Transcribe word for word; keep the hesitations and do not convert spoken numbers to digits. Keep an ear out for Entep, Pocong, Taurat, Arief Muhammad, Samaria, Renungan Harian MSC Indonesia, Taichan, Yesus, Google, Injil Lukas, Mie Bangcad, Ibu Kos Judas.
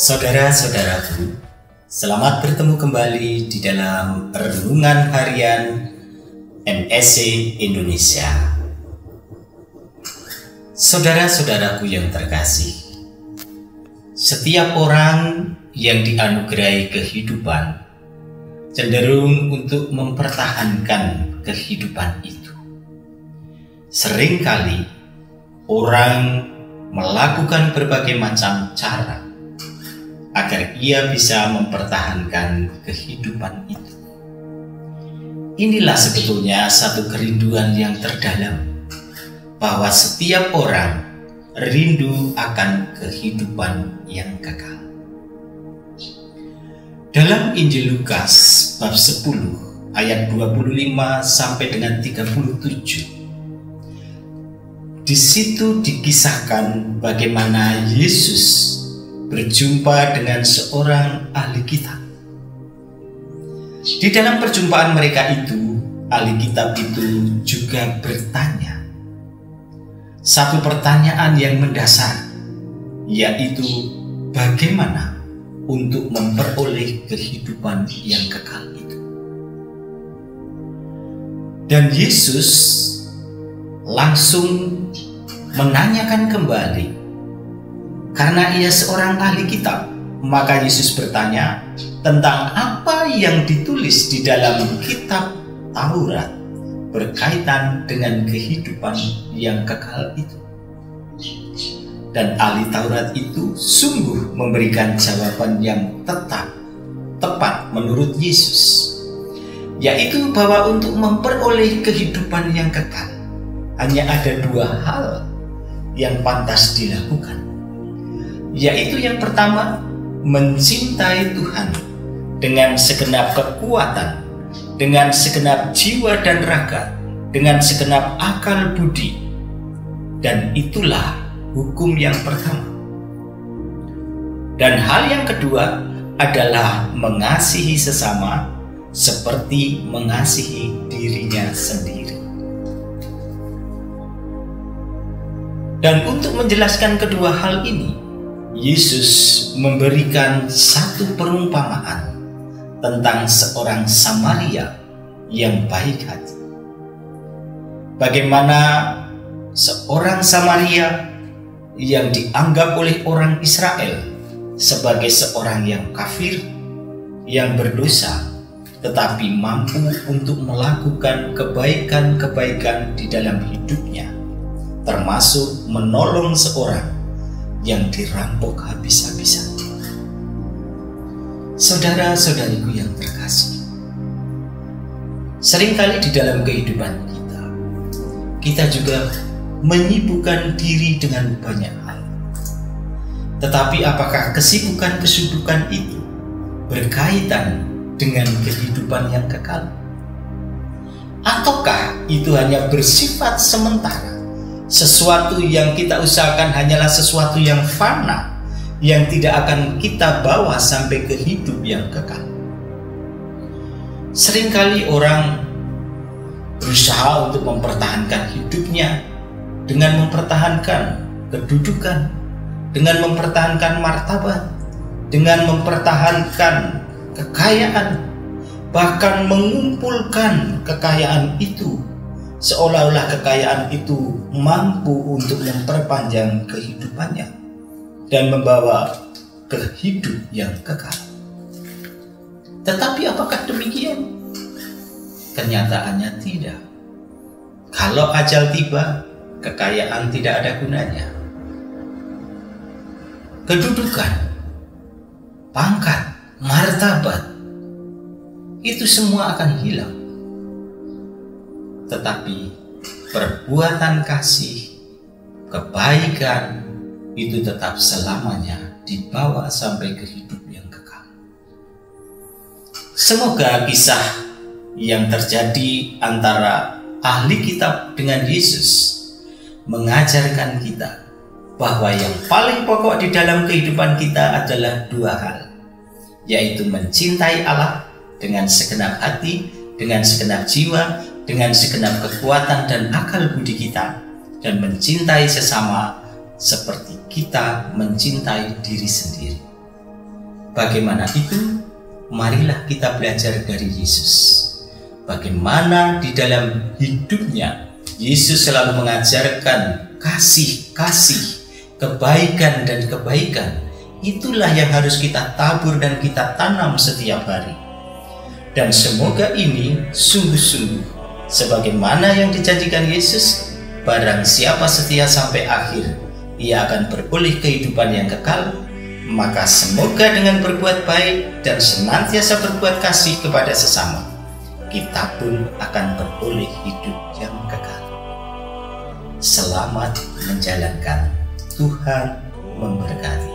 Saudara-saudaraku, selamat bertemu kembali di dalam Renungan Harian M S C Indonesia. Saudara-saudaraku yang terkasih, setiap orang yang dianugerahi kehidupan cenderung untuk mempertahankan kehidupan itu. Seringkali orang melakukan berbagai macam cara agar ia bisa mempertahankan kehidupan itu. Inilah sebetulnya satu kerinduan yang terdalam, bahwa setiap orang rindu akan kehidupan yang kekal. Dalam Injil Lukas bab sepuluh ayat dua puluh lima sampai dengan tiga puluh tujuh, di situ dikisahkan bagaimana Yesus berjumpa dengan seorang ahli kitab. Di dalam perjumpaan mereka itu, ahli kitab itu juga bertanya satu pertanyaan yang mendasar, yaitu bagaimana untuk memperoleh kehidupan yang kekal itu. Dan Yesus langsung menanyakan kembali. Karena ia seorang ahli kitab, maka Yesus bertanya tentang apa yang ditulis di dalam kitab Taurat berkaitan dengan kehidupan yang kekal itu. Dan ahli Taurat itu sungguh memberikan jawaban yang tetap, tepat menurut Yesus, yaitu bahwa untuk memperoleh kehidupan yang kekal, hanya ada dua hal yang pantas dilakukan. Yaitu yang pertama, mencintai Tuhan dengan segenap kekuatan, dengan segenap jiwa dan raga, dengan segenap akal budi. Dan itulah hukum yang pertama. Dan hal yang kedua adalah mengasihi sesama seperti mengasihi dirinya sendiri. Dan untuk menjelaskan kedua hal ini, Yesus memberikan satu perumpamaan tentang seorang Samaria yang baik hati. Bagaimana seorang Samaria yang dianggap oleh orang Israel sebagai seorang yang kafir, yang berdosa, tetapi mampu untuk melakukan kebaikan-kebaikan di dalam hidupnya, termasuk menolong seorang yang dirampok habis-habisan. Saudara-saudariku yang terkasih, seringkali di dalam kehidupan kita, kita juga menyibukkan diri dengan banyak hal. Tetapi apakah kesibukan-kesibukan itu berkaitan dengan kehidupan yang kekal? Ataukah itu hanya bersifat sementara? Sesuatu yang kita usahakan hanyalah sesuatu yang fana, yang tidak akan kita bawa sampai ke hidup yang kekal. Seringkali orang berusaha untuk mempertahankan hidupnya dengan mempertahankan kedudukan, dengan mempertahankan martabat, dengan mempertahankan kekayaan, bahkan mengumpulkan kekayaan itu, seolah-olah kekayaan itu mampu untuk memperpanjang kehidupannya dan membawa ke hidup yang kekal. Tetapi apakah demikian? Kenyataannya tidak. Kalau ajal tiba, kekayaan tidak ada gunanya. Kedudukan, pangkat, martabat, itu semua akan hilang. Tetapi perbuatan kasih, kebaikan itu tetap selamanya dibawa sampai ke hidup yang kekal. Semoga kisah yang terjadi antara ahli kitab dengan Yesus mengajarkan kita bahwa yang paling pokok di dalam kehidupan kita adalah dua hal, yaitu mencintai Allah dengan segenap hati, dengan segenap jiwa, dengan segenap kekuatan dan akal budi kita, dan mencintai sesama seperti kita mencintai diri sendiri. Bagaimana itu? Marilah kita belajar dari Yesus. Bagaimana di dalam hidupnya Yesus selalu mengajarkan kasih-kasih, kebaikan dan kebaikan. Itulah yang harus kita tabur dan kita tanam setiap hari. Dan semoga ini sungguh-sungguh sebagaimana yang dijanjikan Yesus, barang siapa setia sampai akhir, ia akan beroleh kehidupan yang kekal. Maka semoga dengan berbuat baik dan senantiasa berbuat kasih kepada sesama, kita pun akan beroleh hidup yang kekal. Selamat menjalankan. Tuhan memberkati.